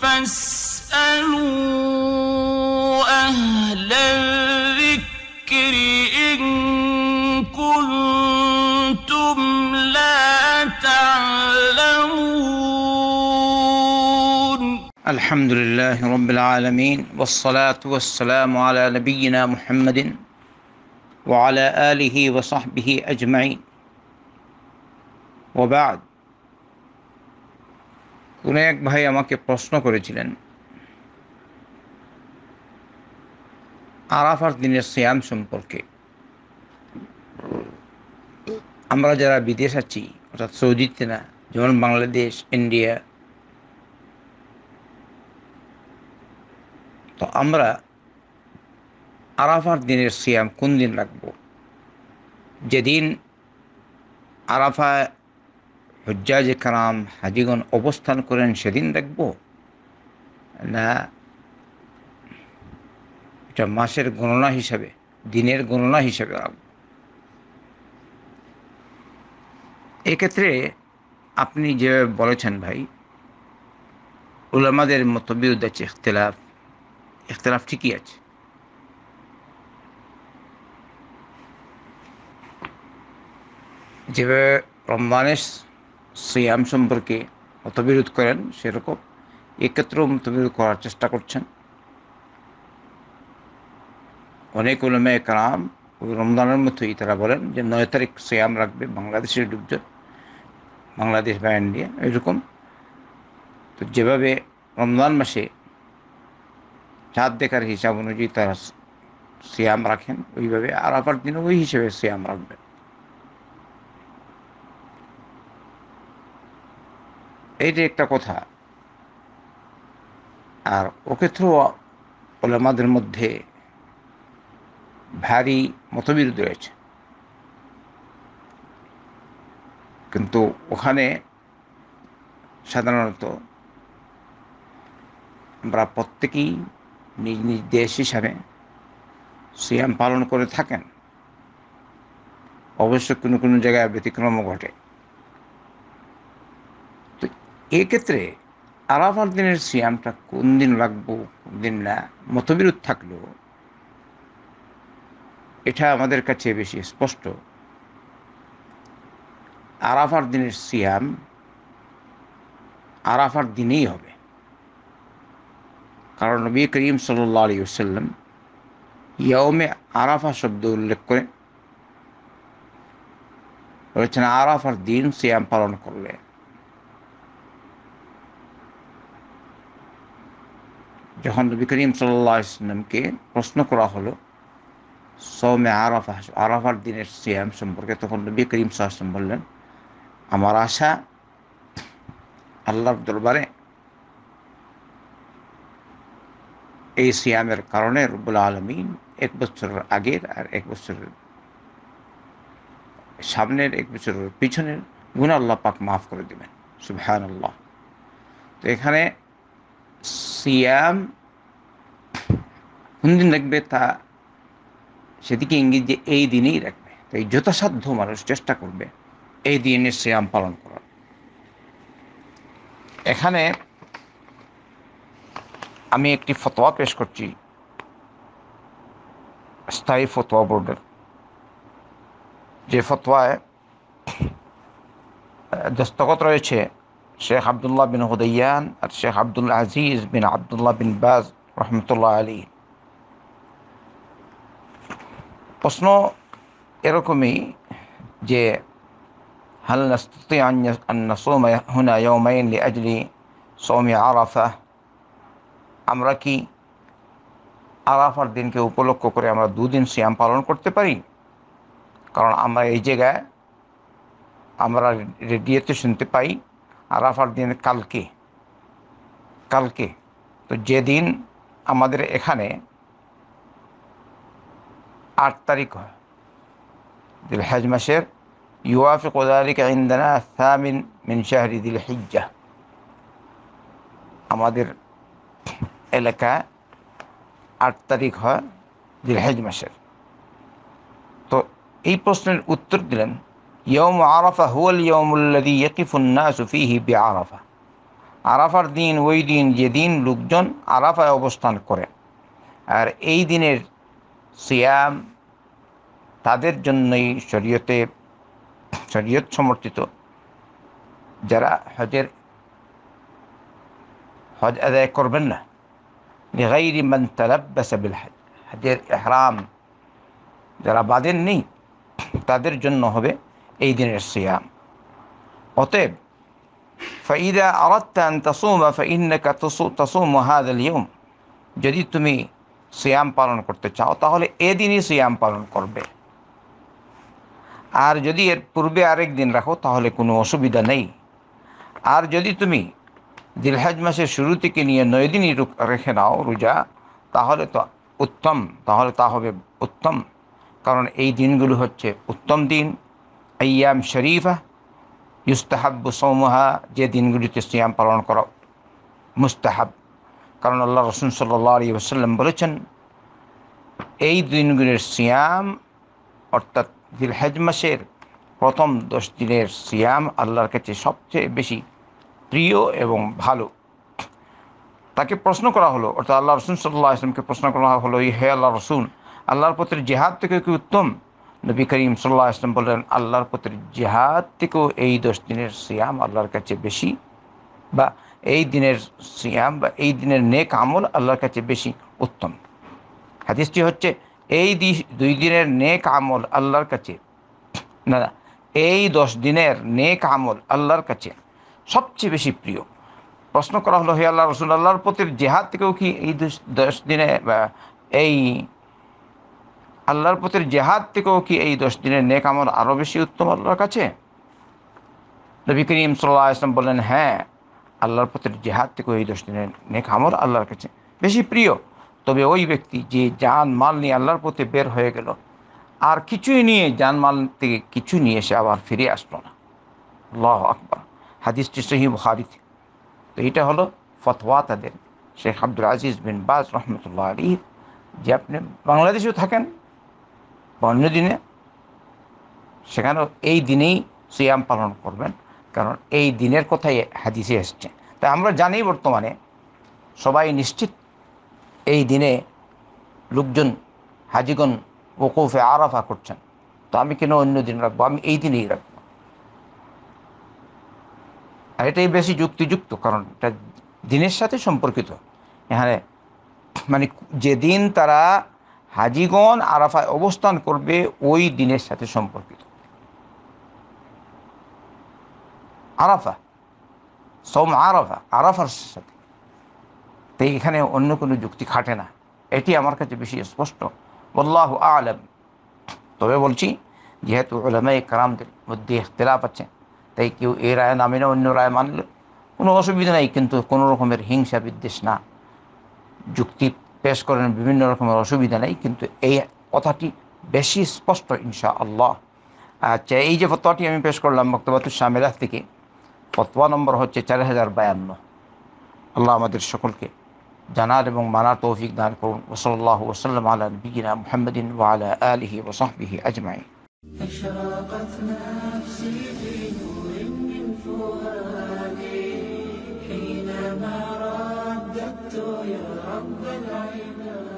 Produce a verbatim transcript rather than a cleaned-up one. فاسألوا أهل الذكر إن كنتم لا تعلمون. الحمد لله رب العالمين، والصلاة والسلام على نبينا محمد وعلى آله وصحبه أجمعين، وبعد. অনেক ভাই আমাকে প্রশ্ন করেছিলেন আরাফার দিনের সিয়াম সম্পর্কে। আমরা যারা বিদেশ আছি, অর্থাৎ সৌদিতে না, যেমন বাংলাদেশ, ইন্ডিয়া, তো আমরা আরাফার দিনের সিয়াম কোন দিন রাখবো? যেদিন আরাফা حجاج کرام হাজীগণ অবস্থান করেন সেদিন রাখব, না এটা মাসের গণনা হিসাবে, দিনের গণনা হিসাবে রাখব? এক্ষেত্রে আপনি যে বলেছেন ভাই, উলামাদের মতবিরোধ আছে, ইখতিলাফ ইখতিলাফ ঠিকই আছে। যে রমজানের সিয়াম সম্পর্কে মতবিরোধ করেন, সেরকম এক্ষেত্রেও মতবিরোধ করার চেষ্টা করছেন। অনেক উলামায়ে কেরাম ওই রমজানের মতোই তারা বলেন যে নয় তারিখ সিয়াম রাখবে বাংলাদেশের লোকজন, বাংলাদেশ বা ইন্ডিয়া এরকম। তো যেভাবে রমজান মাসে চাঁদ দেখার হিসাব অনুযায়ী তারা সিয়াম রাখেন, ওইভাবে আরাফার দিনও ওই হিসেবে সিয়াম রাখবেন। এইটা একটা কথা। আর ওক্ষেত্রেও ওলামাদের মধ্যে ভারী মতবিরোধ রয়েছে, কিন্তু ওখানে সাধারণত আমরা প্রত্যেকেই নিজ নিজ দেশ হিসাবে সিয়াম পালন করে থাকেন। অবশ্য কোনো কোনো জায়গায় ব্যতিক্রমও ঘটে। এক্ষেত্রে আরাফার দিনের সিয়ামটা কোন দিন রাখবো কোন দিন না, মতবিরোধ থাকলেও এটা আমাদের কাছে বেশি স্পষ্ট। আরাফার দিনের সিয়াম আরাফার দিনেই হবে, কারণ নবী করিম সাল্লাল্লাহু আলাইহি ওয়াসাল্লাম ইয়াউমে আরাফা শব্দ উল্লেখ করে বলেছেন আরাফার দিন সিয়াম পালন করলে। যখন নবী করিম সাল্লাল্লাহু আলাইহি ওয়াসাল্লামকে প্রশ্ন করা হলো সওমে আরাফা, আরাফার দিনের সিয়াম সম্পর্কে, তখন নবী করিম সাল্লাল্লাহু আলাইহি ওয়াসাল্লাম বললেন আমার আশা আল্লাহর দরবারে এই সিয়ামের কারণে রব্বুল আলামিন এক বছরের আগের আর এক বছরের সামনের এক বছরের পিছনের গুনাহ আল্লাহ পাক মাফ করে দেবেন। সুবহানাল্লাহ। তো এখানে সিয়াম কোন দিন রাখবে তা সেদিকে ইঙ্গিত যে এই দিনেই রাখবে। তো এই যথাসাধ্য মানুষ চেষ্টা করবে এই দিনে সিয়াম পালন করার। এখানে আমি একটি ফতোয়া পেশ করছি স্থায়ী ফতোয়া বোর্ডের, যে ফতোয়ায় দস্তখত রয়েছে شیخ عبداللہ بن حدیان اور شیخ عبدالعزیز بن عبداللہ بن باز رحمۃ اللہ علیہ۔ প্রশ্ন এরকমই যে هل نستطيع أن نصوم هنا يومين لأجل صوم عرفة, আমরা কি আরাফার দিনকে উপলক্ষ করে আমরা দুদিন সিয়াম পালন করতে পারি? কারণ আমরা এই জায়গায় আমরা রেডিওতে শুনতে পাই আরাফার দিন কালকে, কালকে তো যেদিন আমাদের এখানে আট তারিখ হয় জিলহজ মাসের, يوافق ذلك عندنا الثامن من شهر ذي الحجة, আমাদের এলাকা আট তারিখ হয় জিলহজ মাসের। তো এই প্রশ্নের উত্তর দিলেন يوم عرفة هو اليوم الذي يقف الناس فيه بعرفة, আরাফার দিন ওই দিন যেদিন লোকজন আরাফায় অবস্থান করে, আর এই দিনের সিয়াম তাদের জন্যই শরীয়তে শরীয়ত সমর্থিত যারা হজের হজ আদায় করবেন না। لغير من تلبس بالحج, হজের ইহরাম যারা বাঁধেন নেই তাদের জন্য হবে এই দিনের সিয়াম। অতএব فإذا أردت أن تصوم فإنك تصوم هذا اليوم, যদি তুমি সিয়াম পালন করতে চাও তাহলে এই দিনই সিয়াম পালন করবে, আর যদি এর পূর্বে আরেক দিন রাখো তাহলে কোনো অসুবিধা নেই। আর যদি তুমি জিলহজ মাসের শুরু থেকে নিয়ে নয় দিনই রেখে নাও রোজা তাহলে তো উত্তম, তাহলে তা হবে উত্তম, কারণ এই দিনগুলো হচ্ছে উত্তম দিন। আইয়াম শরীফা ইউস্তাহাব্বু সাওমুহা, যে দিনগুলিতে সিয়াম পালন করা মুস্তাহাব, কারণ আল্লাহ রাসূল সাল্লাল্লাহু আলাইহি ওয়াসাল্লাম বলেছেন এই দিনগুলির সিয়াম অর্থাৎ জিলহজ মাসের প্রথম দশ দিনের সিয়াম আল্লাহর কাছে সবচেয়ে বেশি প্রিয় এবং ভালো। তাকে প্রশ্ন করা হলো, অর্থাৎ আল্লাহ রাসূল সাল্লাল্লাহু আলাইহি ওয়াসাল্লামকে প্রশ্ন করা হলো, হে আল্লাহর রাসূল, আল্লাহর পথের জিহাদ থেকে কি উত্তম? নবী করিম সাল্লাল্লাহু আলাইহি ওয়াসাল্লাম বললেন, আল্লাহর পথের জিহাদ থেকেও এই দশ দিনের সিয়াম আল্লাহর কাছে বেশি, বা এই দিনের সিয়াম বা এই দিনের নেক আমল আল্লাহর কাছে বেশি উত্তম। হাদিসটি হচ্ছে এই দুই দিনের নেক আমল আল্লাহর কাছে না, এই দশ দিনের নেক আমল আল্লাহর কাছে সবচেয়ে বেশি প্রিয়। প্রশ্ন করা হলো, হে আল্লাহর রাসূল, আল্লাহর পথের জিহাদ থেকেও কি এই দশ দিনে বা এই আল্লাহর পথের জিহাদ থেকেও কি এই দশ দিনের নেক আমল আরও বেশি উত্তম আল্লাহর কাছে? নবী করিম সাল্লাল্লাহু আলাইহি ওয়াসাল্লাম বললেন, হ্যাঁ, আল্লাহর পথের জিহাদ থেকেও এই দশ দিনের নেক আমল আল্লাহর কাছে বেশি প্রিয়। তবে ওই ব্যক্তি যে জান মাল নিয়ে আল্লাহর পথে বের হয়ে গেল, আর কিছুই নিয়ে, জান মাল থেকে কিছু নিয়ে সে আবার ফিরে আসলো না। আল্লাহু আকবার। হাদিসটি সহিহ বুখারীতে। তো এটা হলো ফতোয়া তাদের, শেখ আব্দুল আজিজ বিন বাজ রহমতুল্লাহ আলী, যে আপনি বাংলাদেশেও থাকেন অন্য দিনে, সেখানেও এই দিনেই সিয়াম পালন করবেন, কারণ এই দিনের কথাই হাদিসে এসছে। তাই আমরা জানি বর্তমানে সবাই নিশ্চিত এই দিনে লোকজন হাজিগণ ওকুফে আরাফা করছেন, তো আমি কেন অন্য দিন রাখবো, আমি এই দিনেই রাখবো। আর এটাই বেশি যুক্তিযুক্ত, কারণ এটা দিনের সাথে সম্পর্কিত। এখানে মানে যেদিন তারা হাজিগণ আরাফায় অবস্থান করবে ওই দিনের সাথে সম্পর্কিত। আরাফা সৌম আরাফা, আরাফার সাথে, তাই এখানে অন্য কোনো যুক্তি খাটে না, এটি আমার কাছে বেশি স্পষ্ট। আল্লাহু আ'লাম। তবে বলছি, যেহেতু উলামায়ে কেরামদের মধ্যে ইখতিলাফ আছে, তাই কেউ এই রায় না মেনে অন্য রায় মানলে কোনো অসুবিধা নেই, কিন্তু কোনো রকমের হিংসা বিদ্বেষ না, যুক্তি পেশ করেন বিভিন্ন রকমের অসুবিধা নেই, কিন্তু এই কথাটি বেশি স্পষ্ট ইনশাআল্লাহ। আচ্ছা, এই যে ফতোয়াটি আমি পেশ করলাম মাকতাবাতুশ শামিলাহ থেকে, ফতোয়া নম্বর হচ্ছে চার হাজার বায়ান্ন। আল্লাহ আমাদের সকলকে জানার এবং মানার তৌফিক দান করুন। ওয়াসাল্লাল্লাহু ওয়াসাল্লাম আলা নবিয়িনা মুহাম্মাদিন ওয়া আলা আলিহি ওয়া সাহবিহি আজমাইন। يا رب العالمين.